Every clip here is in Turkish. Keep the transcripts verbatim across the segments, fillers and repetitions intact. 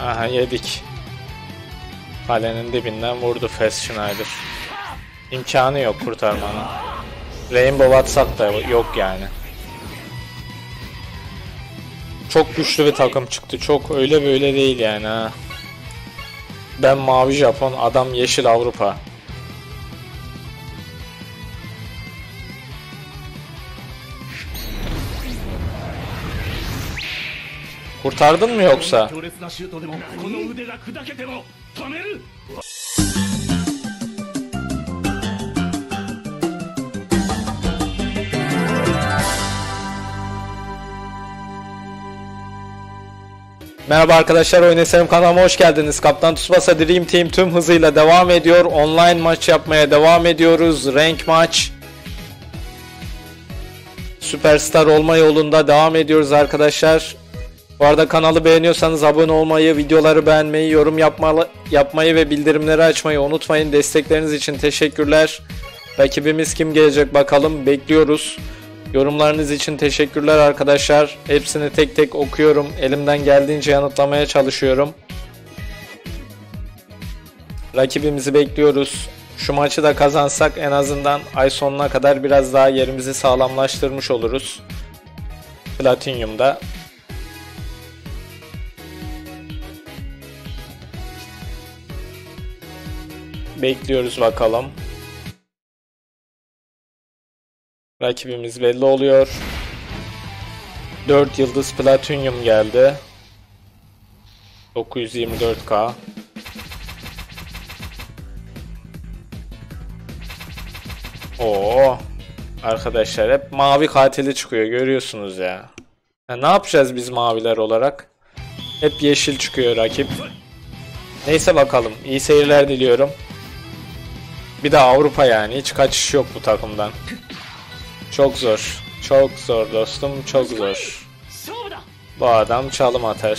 Aha yedik. Kalenin dibinden vurdu Fest Schneider. İmkanı yok kurtarmanın. Rainbow atsak da yok yani. Çok güçlü bir takım çıktı. Çok öyle böyle değil yani ha. Ben mavi Japon, adam yeşil Avrupa. Kurtardın mı yoksa? Merhaba arkadaşlar, Oyun Eserim kanalıma hoş geldiniz. Captain Tsubasa Dream Team tüm hızıyla devam ediyor. Online maç yapmaya devam ediyoruz. Rank maç. Süperstar olma yolunda devam ediyoruz arkadaşlar. Bu arada kanalı beğeniyorsanız abone olmayı, videoları beğenmeyi, yorum yapma, yapmayı ve bildirimleri açmayı unutmayın. Destekleriniz için teşekkürler. Rakibimiz kim gelecek bakalım, bekliyoruz. Yorumlarınız için teşekkürler arkadaşlar. Hepsini tek tek okuyorum. Elimden geldiğince yanıtlamaya çalışıyorum. Rakibimizi bekliyoruz. Şu maçı da kazansak en azından ay sonuna kadar biraz daha yerimizi sağlamlaştırmış oluruz. Platinum'da. Bekliyoruz bakalım. Rakibimiz belli oluyor. dört yıldız platinyum geldi. dokuz yüz yirmi dört bin. Oo! Arkadaşlar hep mavi katili çıkıyor, görüyorsunuz ya. Ya ne yapacağız biz maviler olarak? Hep yeşil çıkıyor rakip. Neyse bakalım. İyi seyirler diliyorum. Bir de Avrupa yani. Hiç kaçış yok bu takımdan. Çok zor. Çok zor dostum. Çok zor. Bu adam çalım atar.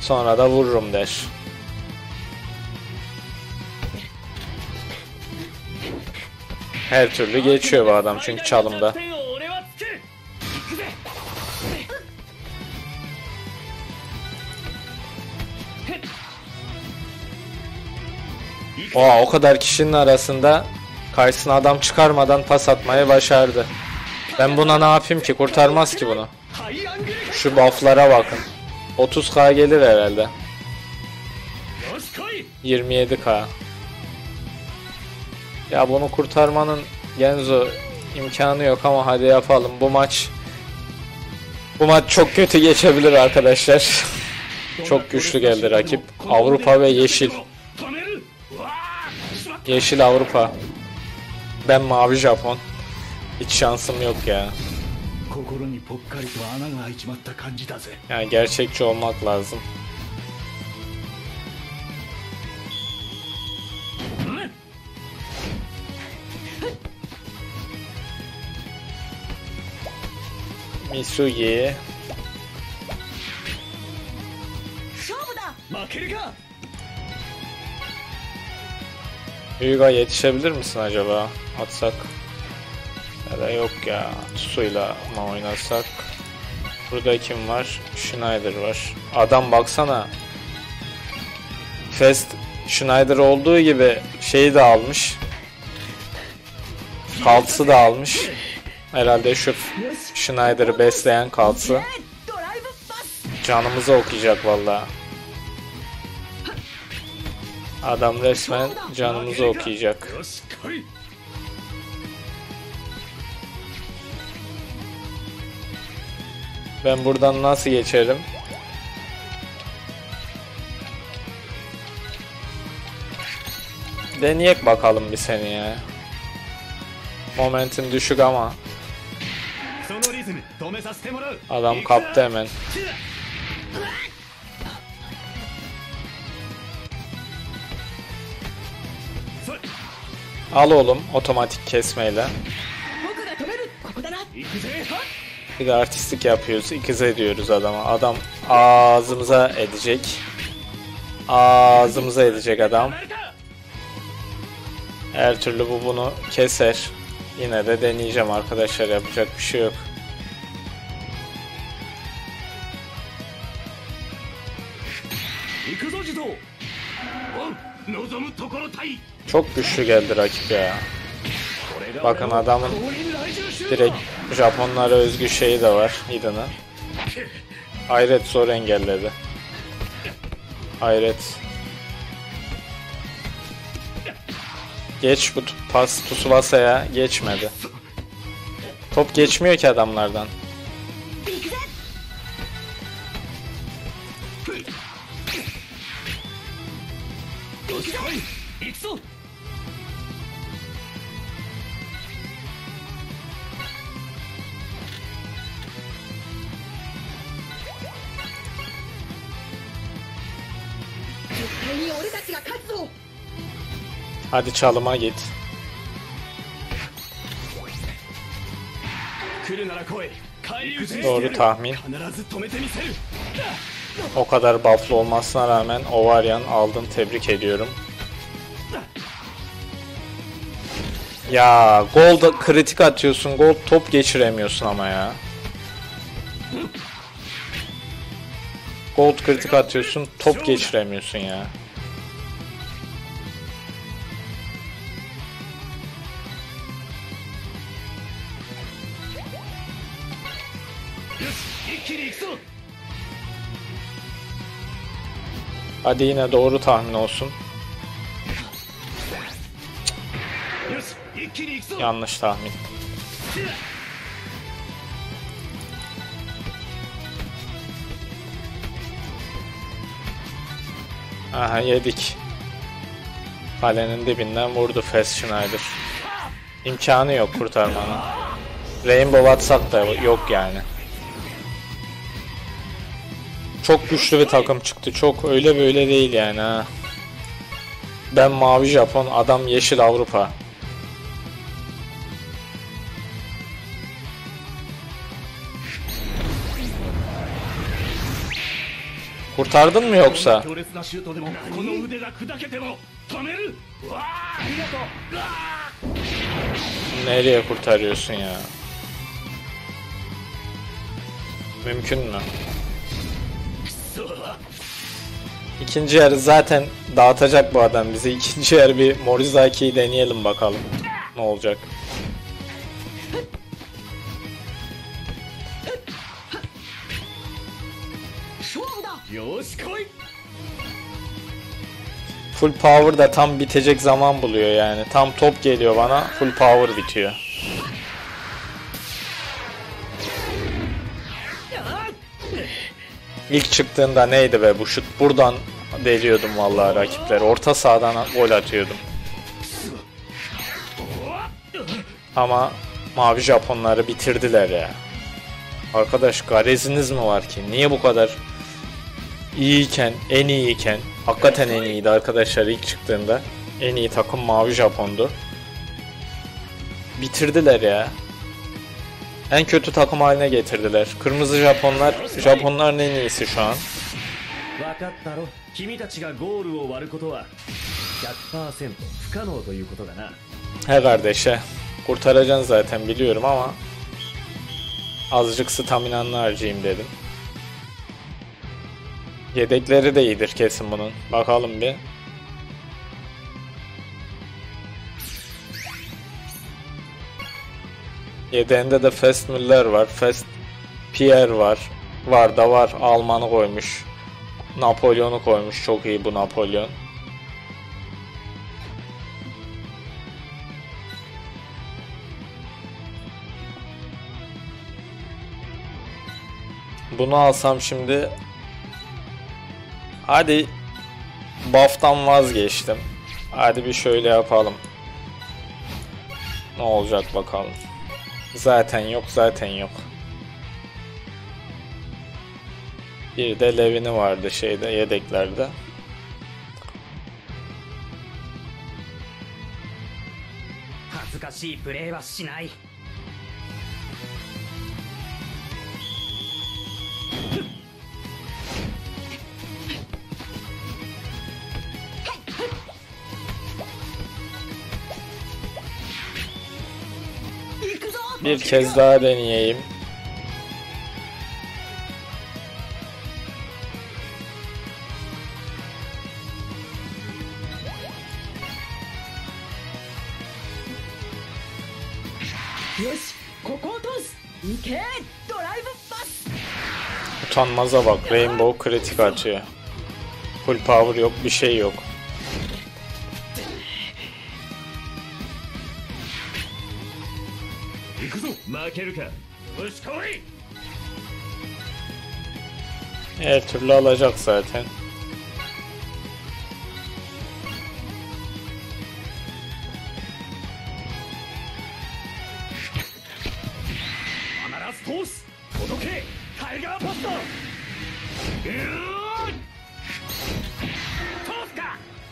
Sonra da vururum der. Her türlü geçiyor bu adam çünkü çalımda. Oha, o kadar kişinin arasında karşısına adam çıkarmadan pas atmayı başardı. Ben buna ne yapayım ki? Kurtarmaz ki bunu. Şu bufflara bakın. otuz bin gelir herhalde. yirmi yedi bin. Ya bunu kurtarmanın Genzo imkanı yok ama hadi yapalım. Bu maç bu maç çok kötü geçebilir arkadaşlar. Çok güçlü geldi rakip. Avrupa ve yeşil. Yeşil Avrupa. Ben mavi Japon. Hiç şansım yok ya. Yani gerçekçi olmak lazım. Misugi. Yuga yetişebilir misin acaba? Atsak ya da yok ya, Tutsu'yla mı oynasak? Burada kim var? Schneider var. Adam baksana, Fest Schneider olduğu gibi şeyi de almış, kaltısı da almış. Herhalde şu Schneider'ı besleyen kaltısı canımızı okuyacak vallahi. Adam resmen canımızı okuyacak. Ben buradan nasıl geçerim? Deneyek bakalım bir seni ya. Momentum düşük ama. Adam kaptı hemen. Al oğlum, otomatik kesmeyle. Bir de artistlik yapıyoruz, ikize diyoruz adama. Adam ağzımıza edecek. Ağzımıza edecek adam. Her türlü bu bunu keser. Yine de deneyeceğim arkadaşlar, yapacak bir şey yok. Çok güçlü geldi rakip ya. Bakın adamın direkt Japonlara özgü şeyi de var Hidan'ın. Hayret zor engelledi. Hayret. Geç bu pas Tsubasa'ya, geçmedi. Top geçmiyor ki adamlardan. Hadi çalıma git. Doğru tahmin. O kadar bufflı olmasına rağmen Ovarian aldın, tebrik ediyorum. Ya gol da kritik atıyorsun, gol top geçiremiyorsun ama ya. Gol kritik atıyorsun, top geçiremiyorsun ya. Hadi yine doğru tahmin olsun. Yanlış tahmin. Aha yedik. Kalenin dibinden vurdu Fest Schneider. İmkanı yok kurtarmanın. Rainbow atsak da yok yani. Çok güçlü bir takım çıktı. Çok öyle böyle değil yani ha. Ben mavi Japon, adam yeşil Avrupa. Kurtardın mı yoksa? Nereye kurtarıyorsun ya? Mümkün mü? İkinci yarı zaten dağıtacak bu adam bizi. İkinci yarı bir Morizaki'yi deneyelim bakalım ne olacak. Full power da tam bitecek zaman buluyor yani. Tam top geliyor bana, full power bitiyor. İlk çıktığında neydi be bu şut? Buradan deliyordum vallahi rakipleri. Orta sahadan gol atıyordum. Ama mavi Japonları bitirdiler ya. Arkadaş gareziniz mi var ki? Niye bu kadar iyiyken, en iyiyken, hakikaten en iyiydi arkadaşlar ilk çıktığında. En iyi takım mavi Japon'du. Bitirdiler ya. En kötü takım haline getirdiler. Kırmızı Japonlar, Japonların en iyisi şu an. He kardeşe, kurtaracaksın zaten biliyorum ama azıcık staminanı harcayayım dedim. Yedekleri de iyidir kesin bunun. Bakalım bir. Yedeğinde de Fest Müller var, Fest Pierre var, var da var, Alman'ı koymuş, Napolyon'u koymuş, çok iyi bu Napolyon. Bunu alsam şimdi, hadi buff'tan vazgeçtim, hadi bir şöyle yapalım, ne olacak bakalım. Zaten yok, zaten yok. Bir de Levin'i vardı şeyde, yedeklerde. Bir kez daha deneyeyim. Utanmaza bak, Rainbow kritik atıyor. Full power yok, bir şey yok. Her türlü alacak zaten.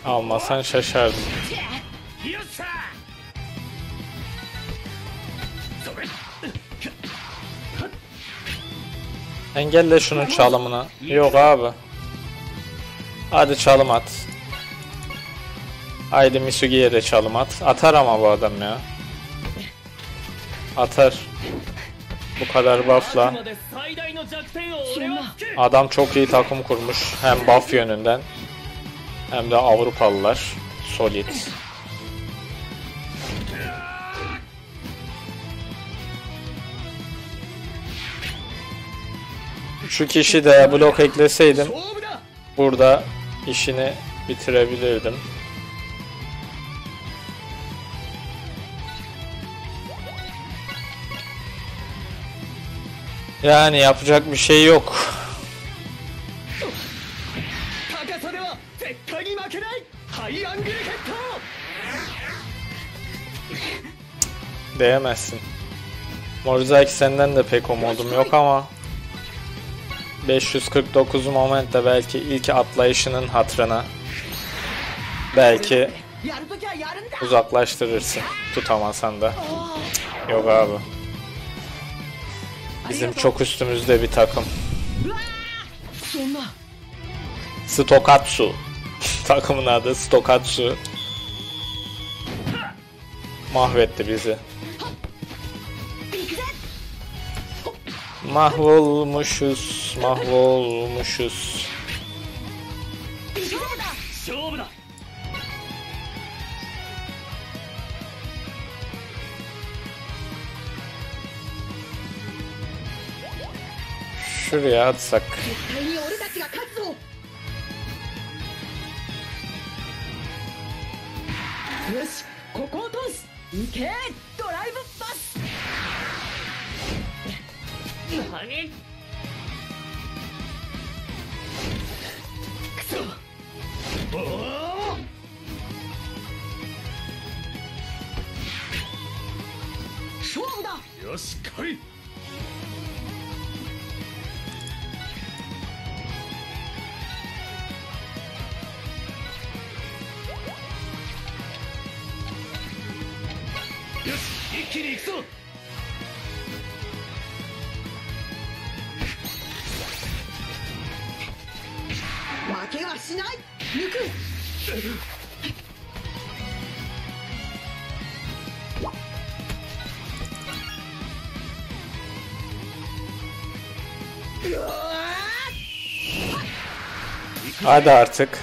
Almasan şaşardım. Engelle şunun çalımını. Yok abi. Hadi çalım at. Haydi Misugi'ye de çalım at. Atar ama bu adam ya. Atar. Bu kadar buffla. Adam çok iyi takım kurmuş. Hem buff yönünden. Hem de Avrupalılar. Solid. Şu kişi de blok ekleseydim burada işini bitirebilirdim. Yani yapacak bir şey yok. Değemezsin. Morizaki senden de pek umudum yok ama beş yüz kırk dokuz momentte belki ilk atlayışının hatırına belki uzaklaştırırsın, tutamasan da. Yok abi. Bizim çok üstümüzde bir takım. Stoch Katsu. Takımın adı Stoch Katsu. Mahvetti bizi. Mahvolmuşuz, mahvolmuşuz. Şuraya atsak. Yoshikoi. Hadi artık.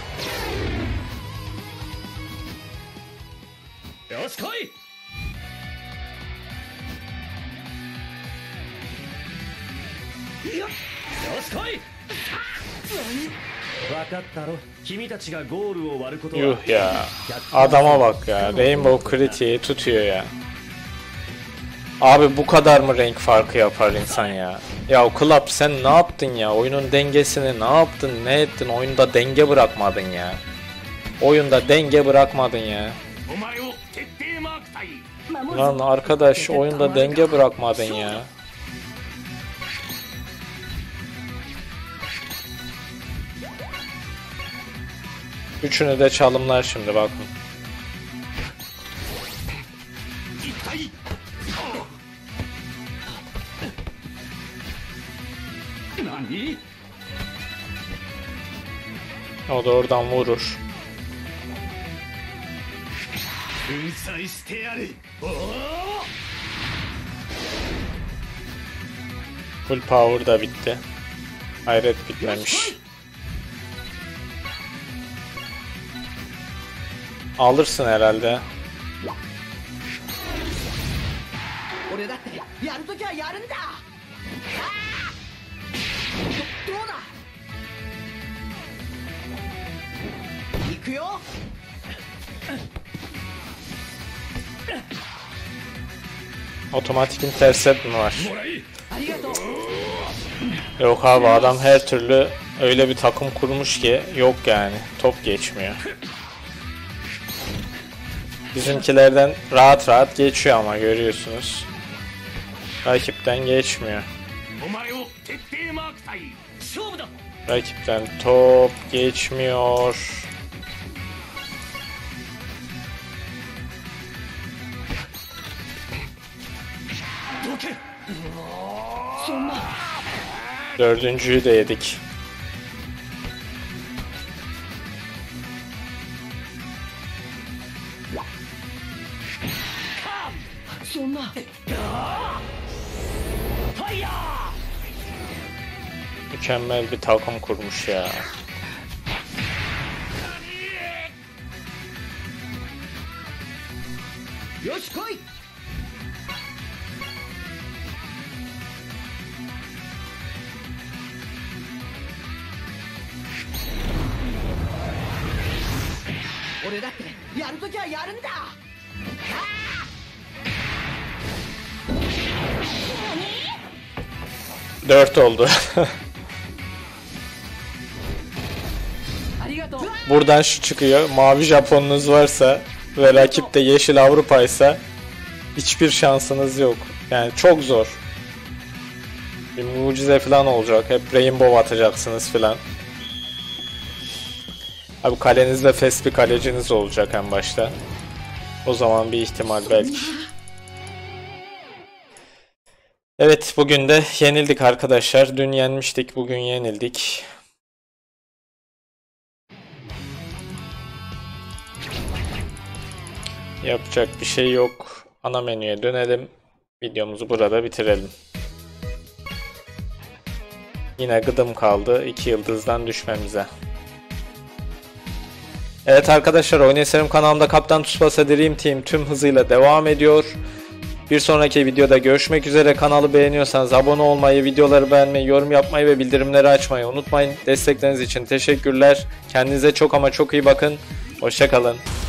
Yuh ya. Adama bak ya. Rainbow kritiği tutuyor ya. Abi bu kadar mı renk farkı yapar insan ya? Ya Club sen ne yaptın ya? Oyunun dengesini ne yaptın? Ne ettin? Oyunda denge bırakmadın ya. Oyunda denge bırakmadın ya. Lan arkadaş oyunda denge bırakmadın ya. Üçünü de çalımlar şimdi bakın. O da oradan vurur. Full power da bitti. Hayret bitmemiş. Alırsın herhalde. じゃやるんだ。ああ。ど, どうだ。行くよ。Otomatik intercept mi var? Yok abi, adam her türlü öyle bir takım kurmuş ki yok yani, top geçmiyor. Bizimkilerden rahat rahat geçiyor ama görüyorsunuz. Rakipten geçmiyor. Rakipten top geçmiyor. Dördüncüyü de yedik. Mükemmel bir takım kurmuş ya. Yoshikoi. Dört oldu. Buradan şu çıkıyor. Mavi Japonunuz varsa ve rakip de yeşil Avrupa'ysa hiçbir şansınız yok. Yani çok zor. Bir mucize falan olacak. Hep rainbow atacaksınız falan. Abi kalenizde fes bir kaleciniz olacak en başta. O zaman bir ihtimal belki. Evet, bugün de yenildik arkadaşlar. Dün yenmiştik, bugün yenildik. Yapacak bir şey yok. Ana menüye dönelim. Videomuzu burada bitirelim. Yine gıdım kaldı iki yıldızdan düşmemize. Evet arkadaşlar, Oyun Eserim kanalımda Captain Tsubasa Dream Team tüm hızıyla devam ediyor. Bir sonraki videoda görüşmek üzere. Kanalı beğeniyorsanız abone olmayı, videoları beğenmeyi, yorum yapmayı ve bildirimleri açmayı unutmayın. Destekleriniz için teşekkürler. Kendinize çok ama çok iyi bakın. Hoşça kalın.